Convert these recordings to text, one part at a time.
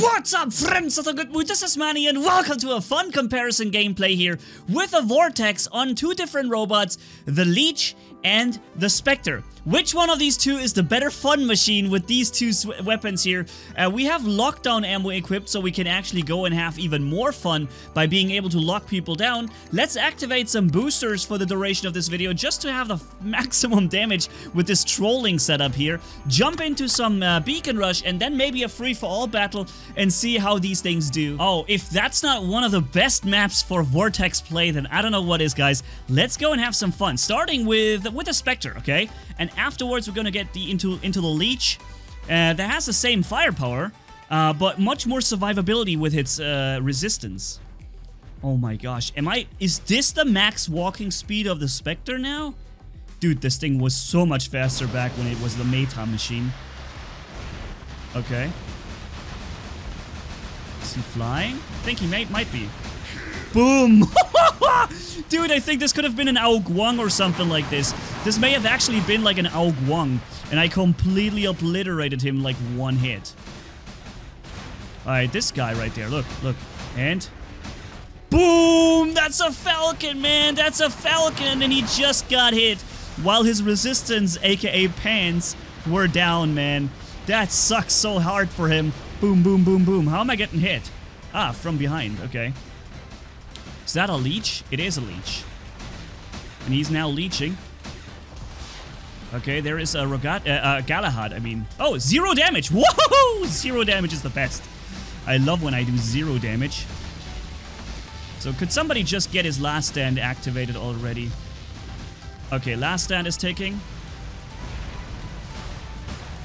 What's up, friends of the good mood? This is Manny and welcome to a fun comparison gameplay here with a Vortex on two different robots, the Leech and the Spectre. Which one of these two is the better fun machine with these two weapons here? We have lockdown ammo equipped, so we can actually go and have even more fun by being able to lock people down. Let's activate some boosters for the duration of this video just to have the maximum damage with this trolling setup here. Jump into some Beacon Rush and then maybe a free-for-all battle and see how these things do. Oh, if that's not one of the best maps for Vortex play, then I don't know what is, guys. Let's go and have some fun, starting with a Spectre, okay? And afterwards, we're gonna get into the Leech that has the same firepower, but much more survivability with its resistance. Oh my gosh, is this the max walking speed of the Spectre now? Dude, this thing was so much faster back when it was the Meta machine. Okay. Is he flying? I think he might be. Boom! Dude, I think this could have been an Ao Guang or something like this. This may have actually been like an Ao Guang, and I completely obliterated him like one hit. Alright, this guy right there, look. And... boom! That's a Falcon, man! That's a Falcon! And he just got hit while his resistance, aka pants, were down, man. That sucks so hard for him. Boom, boom, boom, boom. How am I getting hit? Ah, from behind, okay. Is that a Leech? It is a Leech. And he's now leeching. Okay, there is a Rogat Galahad, I mean. Oh, 0 damage! Whoa! 0 damage is the best. I love when I do 0 damage. So could somebody just get his last stand activated already? Okay, last stand is taking.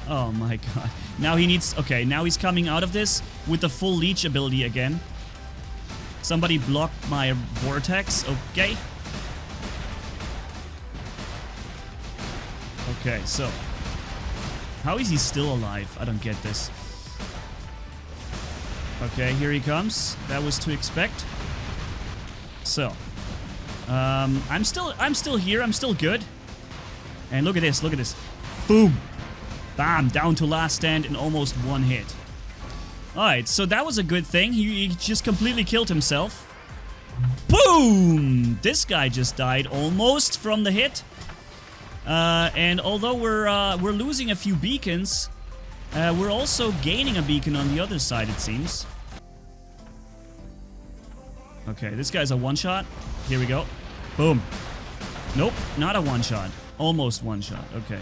Oh my god. Now he needs... okay, now he's coming out of this with the full Leech ability again. Somebody blocked my Vortex, okay. Okay, so... how is he still alive? I don't get this. Okay, here he comes. That was to expect. So... I'm still here, I'm still good. And look at this, look at this. Boom! Bam! Down to last stand in almost one hit. Alright, so that was a good thing. He just completely killed himself. Boom! This guy just died almost from the hit. And although we're losing a few beacons, we're also gaining a beacon on the other side, it seems. Okay, this guy's a one-shot. Here we go. Boom. Nope, not a one-shot. Almost one-shot. Okay.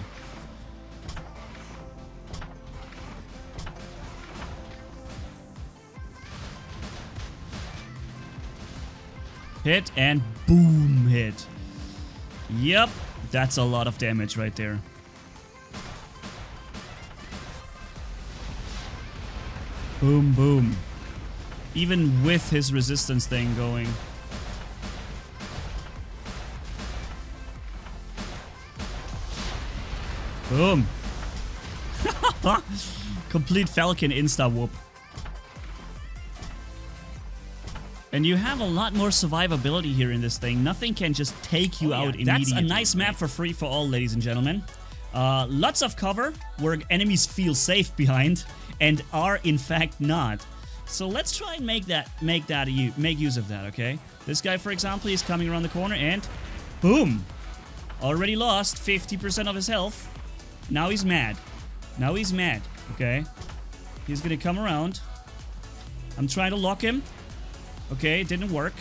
Hit and boom, hit. Yep, that's a lot of damage right there. Boom, boom. Even with his resistance thing going. Boom. Complete Falcon insta-whoop. And you have a lot more survivability here in this thing. Nothing can just take you out immediately. That's a nice map for free-for-all, ladies and gentlemen. Lots of cover, where enemies feel safe behind, and are in fact not. So let's try and make use of that, okay? This guy, for example, is coming around the corner and... boom! Already lost 50% of his health. Now he's mad. Now he's mad, okay? He's gonna come around. I'm trying to lock him. Okay, it didn't work.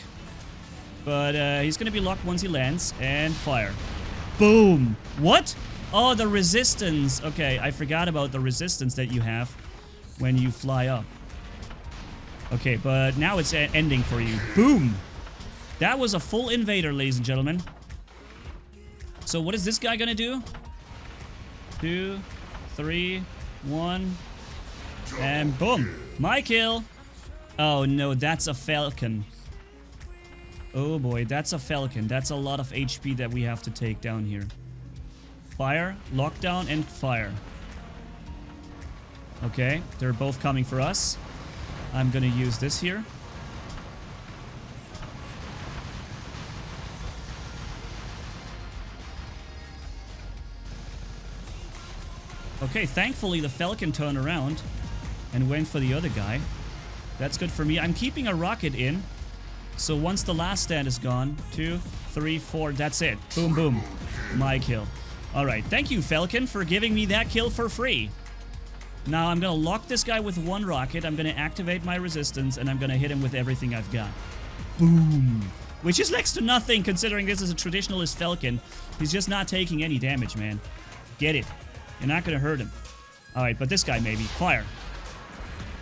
But he's gonna be locked once he lands. And fire. Boom! What? Oh, the resistance! Okay, I forgot about the resistance that you have when you fly up. Okay, but now it's ending for you. Boom! That was a full Invader, ladies and gentlemen. So what is this guy gonna do? 2, 3, 1... and boom! My kill! Oh no, that's a Falcon. Oh boy, that's a Falcon. That's a lot of HP that we have to take down here. Fire, lockdown, and fire. Okay, they're both coming for us. I'm gonna use this here. Okay, thankfully the Falcon turned around and went for the other guy. That's good for me. I'm keeping a rocket in. So once the last stand is gone, 2, 3, 4, that's it. Boom, boom. My kill. Alright, thank you, Falcon, for giving me that kill for free. Now I'm gonna lock this guy with one rocket, I'm gonna activate my resistance, and I'm gonna hit him with everything I've got. Boom. Which is next to nothing, considering this is a traditionalist Falcon. He's just not taking any damage, man. Get it. You're not gonna hurt him. Alright, but this guy maybe. Fire.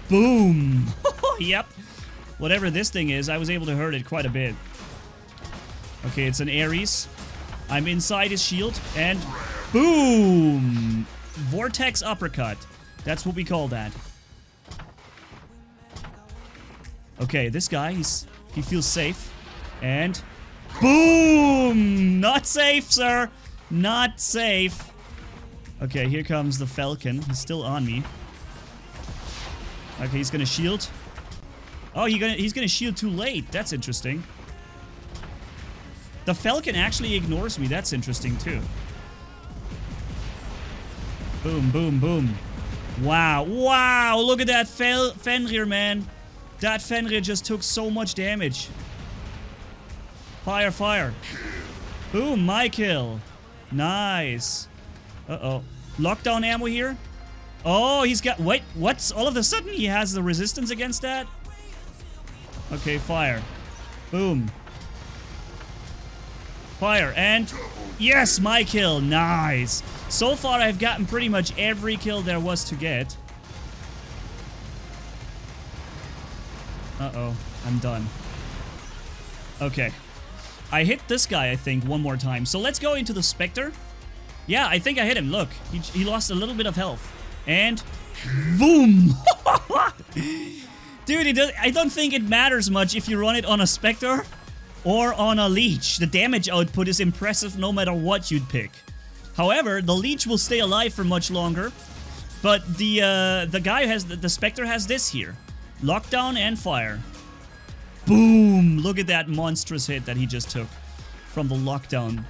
Boom! Yep. Whatever this thing is, I was able to hurt it quite a bit. Okay, it's an Ares. I'm inside his shield, and boom! Vortex uppercut. That's what we call that. Okay, this guy, he feels safe. And boom! Not safe, sir! Not safe. Okay, here comes the Falcon. He's still on me. Okay, he's gonna shield. Oh, he's gonna shield too late. That's interesting. The Falcon actually ignores me. That's interesting, too. Boom, boom, boom. Wow. Wow! Look at that Fenrir, man. That Fenrir just took so much damage. Fire, fire. Boom, my kill. Nice. Uh-oh. Lockdown ammo here. Oh, he's got... Wait, what's... All of a sudden he has the resistance against that? Okay, fire. Boom. Fire, and... Yes, my kill. Nice. So far, I've gotten pretty much every kill there was to get. Uh-oh. I'm done. Okay. I hit this guy, I think, one more time. So let's go into the Spectre. Yeah, I think I hit him. Look, he lost a little bit of health. And... Boom! Dude, I don't think it matters much if you run it on a Spectre or on a Leech. The damage output is impressive no matter what you'd pick. However, the Leech will stay alive for much longer. But the guy who has... The Spectre has this here. Lockdown and fire. Boom! Look at that monstrous hit that he just took from the lockdown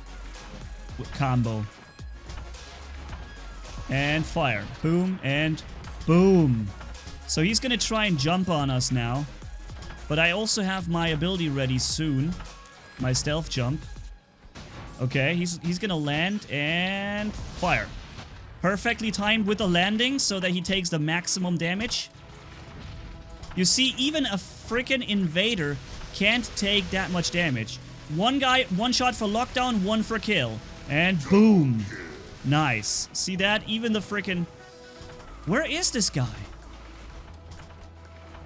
combo. And fire. Boom and boom. So he's gonna try and jump on us now. But I also have my ability ready soon. My stealth jump. Okay, he's gonna land and fire. Perfectly timed with the landing so that he takes the maximum damage. You see, even a freaking invader can't take that much damage. One guy, one shot for lockdown, one for kill. And boom. Nice. See that? Even the freaking... Where is this guy?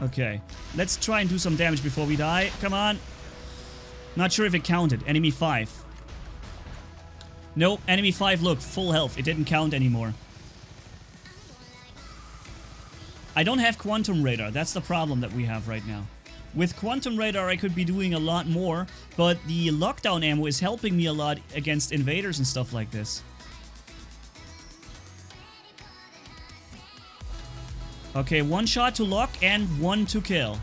Okay. Let's try and do some damage before we die. Come on. Not sure if it counted. Enemy 5. Nope. Enemy 5, look. Full health. It didn't count anymore. I don't have Quantum Radar. That's the problem that we have right now. With Quantum Radar, I could be doing a lot more, but the lockdown ammo is helping me a lot against invaders and stuff like this. Okay, one shot to lock and one to kill.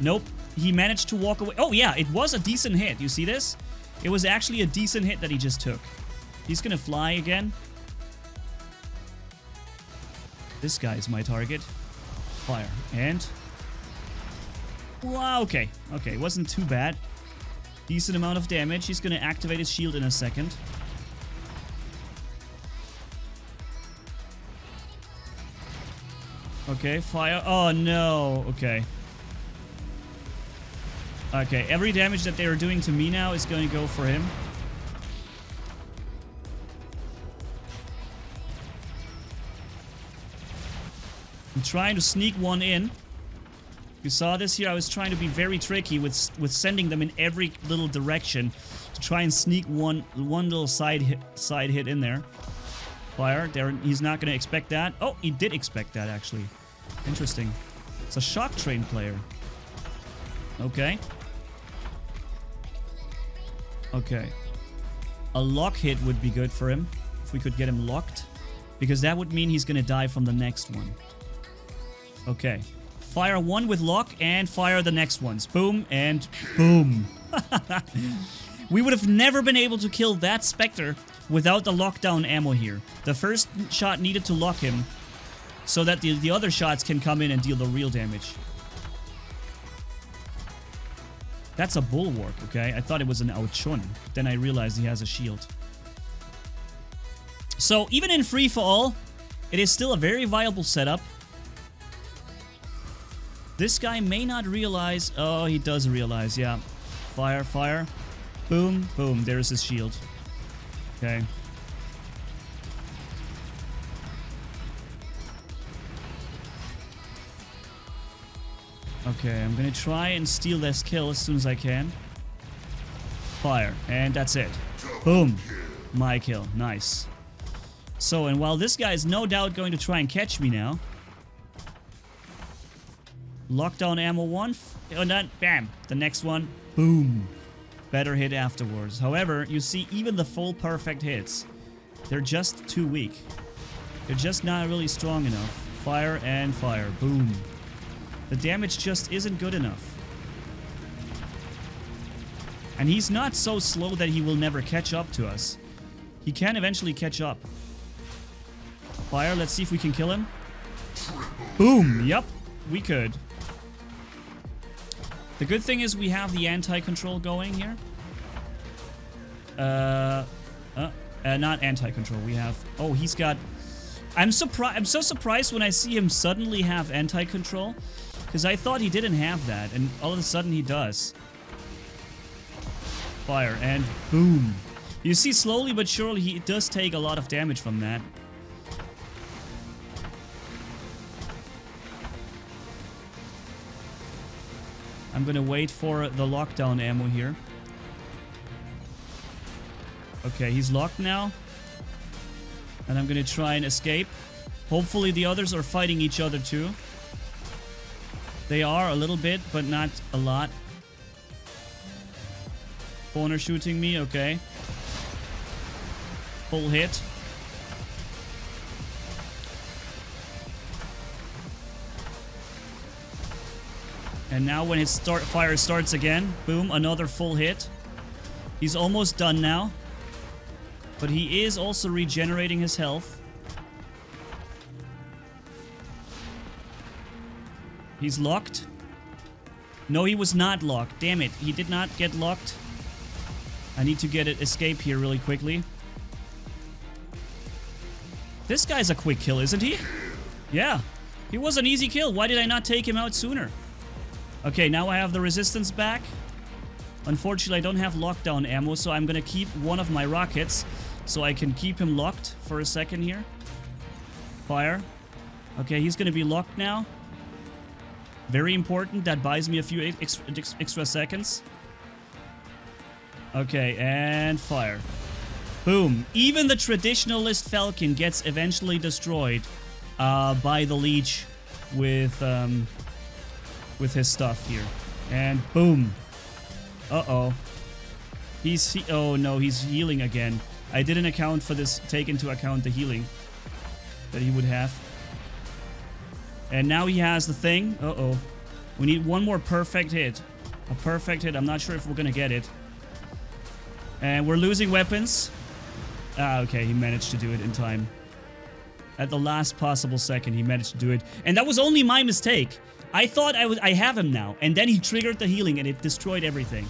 Nope, he managed to walk away. Oh yeah, it was a decent hit. You see this? It was actually a decent hit that he just took. He's gonna fly again. This guy is my target. Fire. And... Wow, okay. Okay, it wasn't too bad. Decent amount of damage. He's gonna activate his shield in a second. Okay, fire. Oh, no. Okay. Okay, every damage that they are doing to me now is going to go for him. I'm trying to sneak one in. You saw this here. I was trying to be very tricky with sending them in every little direction to try and sneak one little side hit in there. Fire. There, he's not going to expect that. Oh, he did expect that, actually. Interesting. It's a Shock Train player. Okay. Okay. A lock hit would be good for him, if we could get him locked. Because that would mean he's going to die from the next one. Okay. Fire one with lock and fire the next ones. Boom and boom. We would have never been able to kill that Spectre without the lockdown ammo here. The first shot needed to lock him so that the other shots can come in and deal the real damage. That's a Bulwark, okay? I thought it was an Ao Chun. Then I realized he has a shield. So, even in free-for-all, it is still a very viable setup. This guy may not realize... Oh, he does realize, yeah. Fire, fire. Boom, boom. There is his shield. Okay. Okay, I'm gonna try and steal this kill as soon as I can. Fire, and that's it. Boom! My kill, nice. So, and while this guy is no doubt going to try and catch me now... Lockdown ammo one, and then bam! The next one, boom! Better hit afterwards. However, you see, even the full perfect hits, they're just too weak. They're just not really strong enough. Fire and fire, boom. The damage just isn't good enough. And he's not so slow that he will never catch up to us. He can eventually catch up. Fire, let's see if we can kill him. Boom! Yep, we could. The good thing is we have the anti-control going here. Not anti-control, we have... Oh, he's got... I'm so surprised when I see him suddenly have anti-control, because I thought he didn't have that, and all of a sudden he does. Fire, and boom. You see, slowly but surely, he does take a lot of damage from that. I'm gonna wait for the lockdown ammo here. Okay, he's locked now. And I'm gonna try and escape. Hopefully the others are fighting each other too. They are a little bit, but not a lot. Corner shooting me, okay. Full hit. And now when his fire starts again, boom, another full hit. He's almost done now. But he is also regenerating his health. He's locked. No, he was not locked. Damn it. He did not get locked. I need to get an escape here really quickly. This guy's a quick kill, isn't he? Yeah. He was an easy kill. Why did I not take him out sooner? Okay, now I have the resistance back. Unfortunately, I don't have lockdown ammo, so I'm gonna keep one of my rockets so I can keep him locked for a second here. Fire. Okay, he's gonna be locked now. Very important. That buys me a few extra seconds. Okay, and fire. Boom. Even the traditionalist Falcon gets eventually destroyed by the Leech with his stuff here. And boom. Uh-oh. Oh no, he's healing again. I didn't account for this, take into account the healing that he would have. And now he has the thing. Uh-oh. We need one more perfect hit. A perfect hit. I'm not sure if we're gonna get it. And we're losing weapons. Ah, okay, he managed to do it in time. At the last possible second, he managed to do it. And that was only my mistake. I thought I have him now, and then he triggered the healing and it destroyed everything.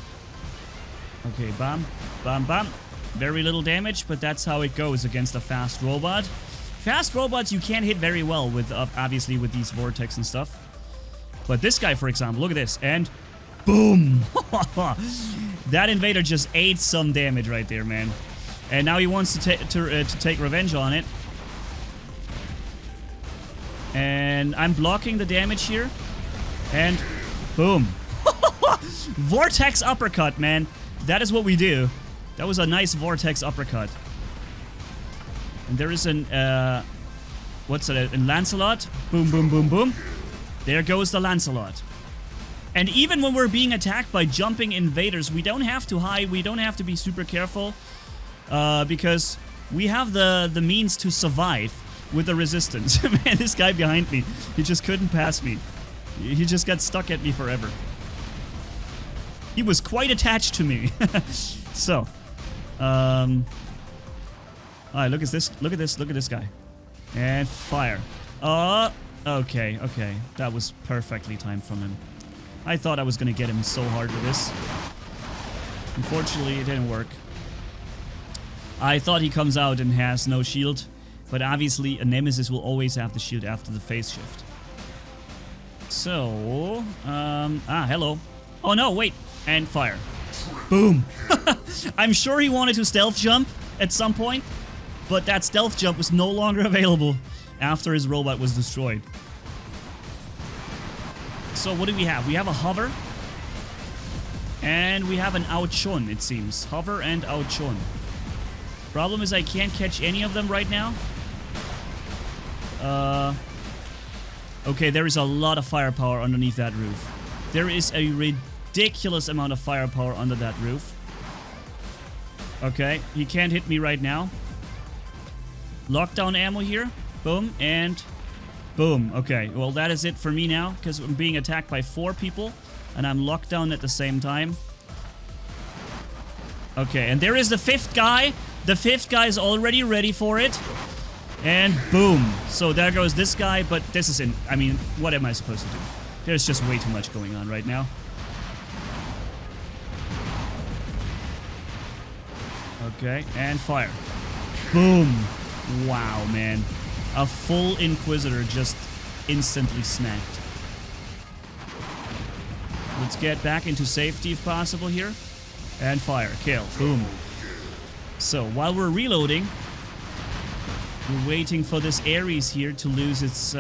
Okay, bam, bam, bam. Very little damage, but that's how it goes against a fast robot. Fast robots you can't hit very well with, obviously, with these Vortex and stuff. But this guy, for example, look at this, and boom! That Invader just ate some damage right there, man. And now he wants to take revenge on it. And I'm blocking the damage here. And boom. Vortex uppercut, man. That is what we do. That was a nice Vortex uppercut. And there is an... what's it? A Lancelot. Boom, boom, boom, boom. There goes the Lancelot. And even when we're being attacked by jumping invaders, we don't have to hide. We don't have to be super careful. Because we have the means to survive. With the resistance. Man, this guy behind me, he just couldn't pass me. He just got stuck at me forever. He was quite attached to me. So, alright, look at this, look at this, look at this guy. And fire. Okay, okay. That was perfectly timed from him. I thought I was going to get him so hard with this. Unfortunately, it didn't work. I thought he comes out and has no shield, but obviously a Nemesis will always have the shield after the phase shift. So, hello. Oh no, wait, and fire. Boom. I'm sure he wanted to stealth jump at some point, but that stealth jump was no longer available after his robot was destroyed. So what do we have? We have a Hover, and we have an Ao Chun, it seems. Hover and Ao Chun. Problem is I can't catch any of them right now. Okay, there is a lot of firepower underneath that roof. There is a ridiculous amount of firepower under that roof. Okay, he can't hit me right now. Lockdown ammo here. Boom, and boom. Okay, well that is it for me now, because I'm being attacked by 4 people, and I'm locked down at the same time. Okay, and there is the 5th guy. The 5th guy is already ready for it. And boom. So there goes this guy, but this isn't... I mean, what am I supposed to do? There's just way too much going on right now. Okay, and fire. Boom. Wow, man. A full Inquisitor just instantly snapped. Let's get back into safety if possible here. And fire. Kill. Boom. So, while we're reloading, we're waiting for this Ares here to lose its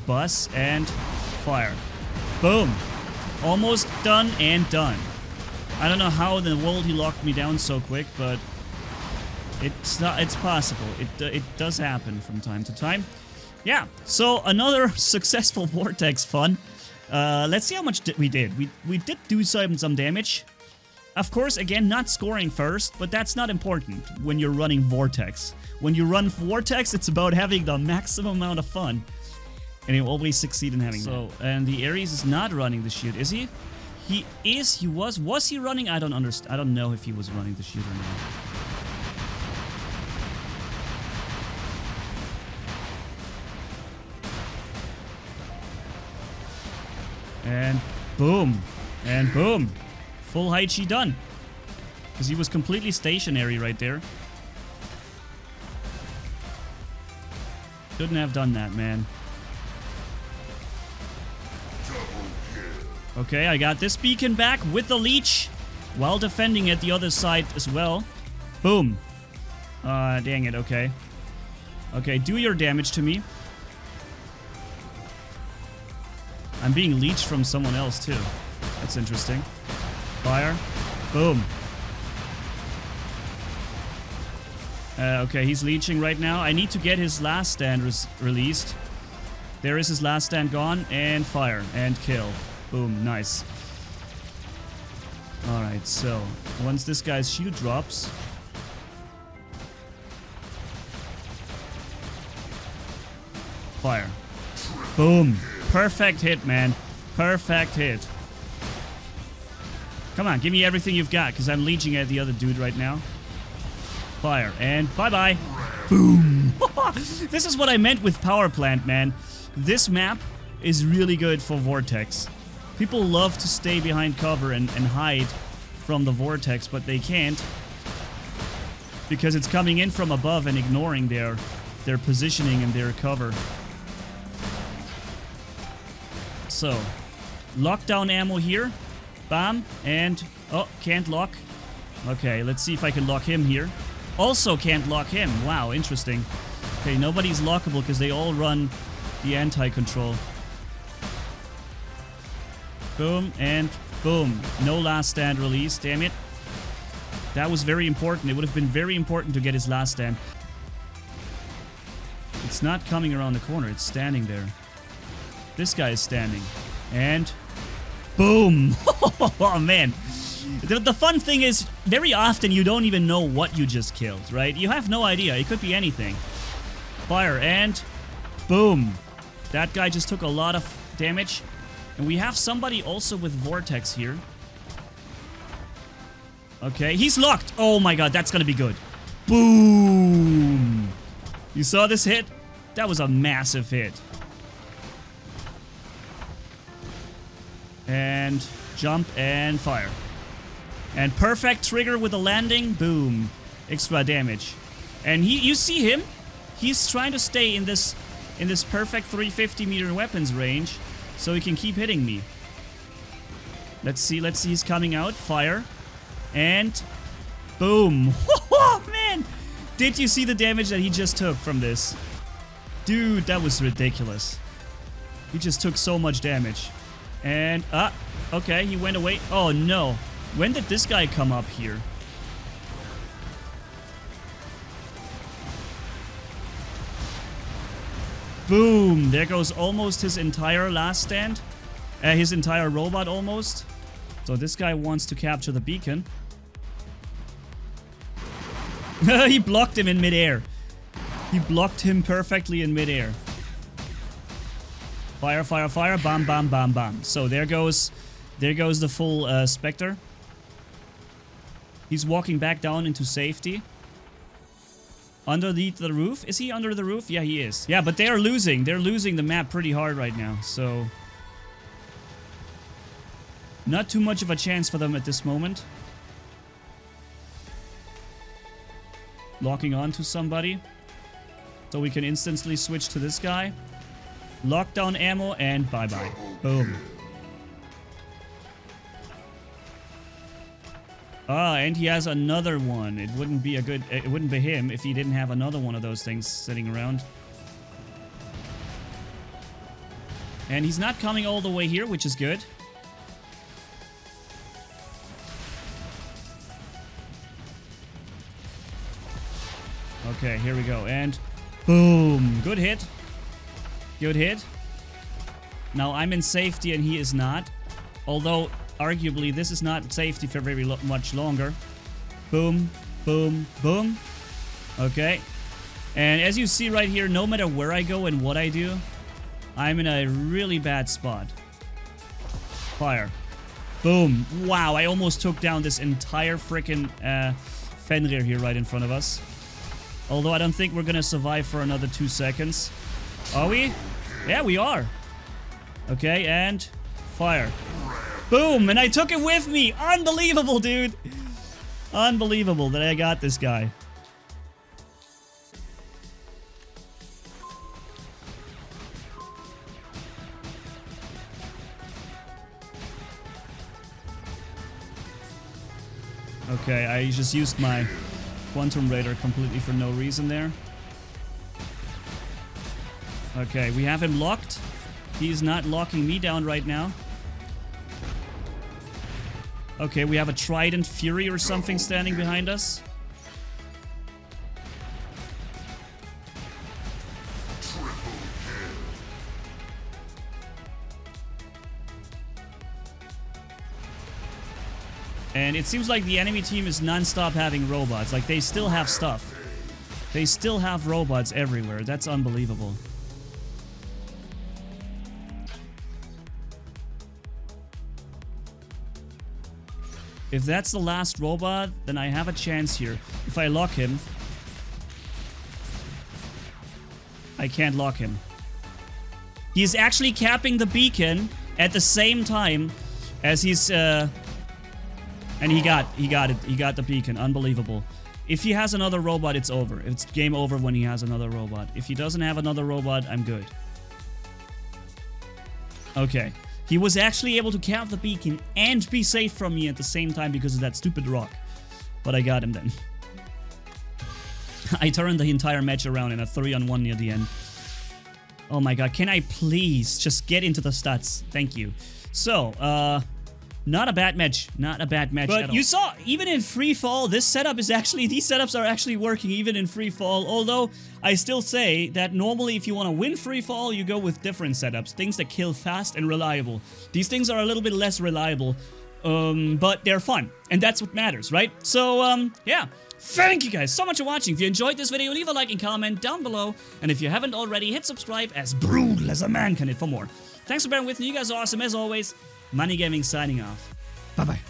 bus, and fire. Boom! Almost done and done. I don't know how in the world he locked me down so quick, but it's possible. It does happen from time to time. Yeah, so another successful Vortex fun. Let's see how much we did. We did do some damage. Of course, again, not scoring first, but that's not important when you're running Vortex. When you run Vortex, it's about having the maximum amount of fun. And you always succeed in having that. So, and the Ares is not running the shield, is he? He is, he was. Was he running? I don't understand. I don't know if he was running the shield or not. And boom. And boom. Full Heichi done. Because he was completely stationary right there. Couldn't have done that, man. Okay, I got this beacon back with the Leech. While defending at the other side as well. Boom. Dang it, okay. Okay, do your damage to me. I'm being leeched from someone else too. That's interesting. Fire. Boom. Okay, he's leeching right now. I need to get his last stand released. There is his last stand gone. And fire. And kill. Boom. Nice. Alright, so once this guy's shield drops... Fire. Boom. Perfect hit, man. Perfect hit. Come on, give me everything you've got, because I'm leeching at the other dude right now. Fire, and bye-bye. Boom. This is what I meant with Power Plant, man. This map is really good for Vortex. People love to stay behind cover and hide from the Vortex, but they can't. Because it's coming in from above and ignoring their positioning and their cover. So, lockdown ammo here. Bam, and... Oh, can't lock. Okay, let's see if I can lock him here. Also can't lock him. Wow, interesting. Okay, nobody's lockable because they all run the anti-control. Boom, and boom. No last stand release, damn it. That was very important. It would have been very important to get his last stand. It's not coming around the corner. It's standing there. This guy is standing. And... Boom! Oh man, the fun thing is very often you don't even know what you just killed, right? You have no idea. It could be anything. Fire and boom! That guy just took a lot of damage, and we have somebody also with Vortex here. Okay, he's locked. Oh my god, that's gonna be good. Boom! You saw this hit? That was a massive hit. And jump and fire. And perfect trigger with a landing. Boom. Extra damage. And he, you see him? He's trying to stay in this perfect 350 meter weapons range so he can keep hitting me. Let's see, he's coming out. Fire. And boom. Oh, man! Did you see the damage that he just took from this? Dude, that was ridiculous. He just took so much damage. And, okay, he went away. Oh, no. When did this guy come up here? Boom! There goes almost his entire last stand. His entire robot almost. So this guy wants to capture the beacon. He blocked him in midair. He blocked him perfectly in midair. Fire, fire, fire. Bam, bam, bam, bam. So there goes the full Spectre. He's walking back down into safety. Underneath the roof? Is he under the roof? Yeah, he is. Yeah, but they are losing. They're losing the map pretty hard right now, so... not too much of a chance for them at this moment. Locking on to somebody. So we can instantly switch to this guy. Lockdown ammo and bye-bye. Boom. Ah, and he has another one. It wouldn't be a good... it wouldn't be him if he didn't have another one of those things sitting around. And he's not coming all the way here, which is good. Okay, here we go. And boom. Good hit. Good hit. Now I'm in safety and he is not. Although... arguably, this is not safety for very much longer. Boom, boom, boom. Okay. And as you see right here, no matter where I go and what I do, I'm in a really bad spot. Fire. Boom. Wow, I almost took down this entire freaking Fenrir here right in front of us. Although I don't think we're gonna survive for another 2 seconds. Are we? Yeah, we are. Okay, and fire. Boom! And I took it with me! Unbelievable, dude! Unbelievable that I got this guy. Okay, I just used my quantum radar completely for no reason there. Okay, we have him locked. He's not locking me down right now. Okay, we have a Trident Fury or something standing behind us. And it seems like the enemy team is non-stop having robots. Like, they still have stuff. They still have robots everywhere. That's unbelievable. If that's the last robot, then I have a chance here. If I lock him... I can't lock him. He is actually capping the beacon at the same time as he's... and he got the beacon. Unbelievable. If he has another robot, it's over. It's game over when he has another robot. If he doesn't have another robot, I'm good. Okay. He was actually able to cap the beacon and be safe from me at the same time because of that stupid rock. But I got him then. I turned the entire match around in a 3-on-1 near the end. Oh my god, can I please just get into the stats? Thank you. So, not a bad match. Not a bad match at all. But you saw, even in free fall, this setup is actually... these setups are actually working even in free fall. Although, I still say that normally if you want to win free fall, you go with different setups. Things that kill fast and reliable. These things are a little bit less reliable. But they're fun. And that's what matters, right? So, yeah. Thank you guys so much for watching. If you enjoyed this video, leave a like and comment down below. And if you haven't already, hit subscribe, as brutal as a man can hit, for more. Thanks for bearing with me. You guys are awesome as always. Manny Gaming signing off. Bye-bye.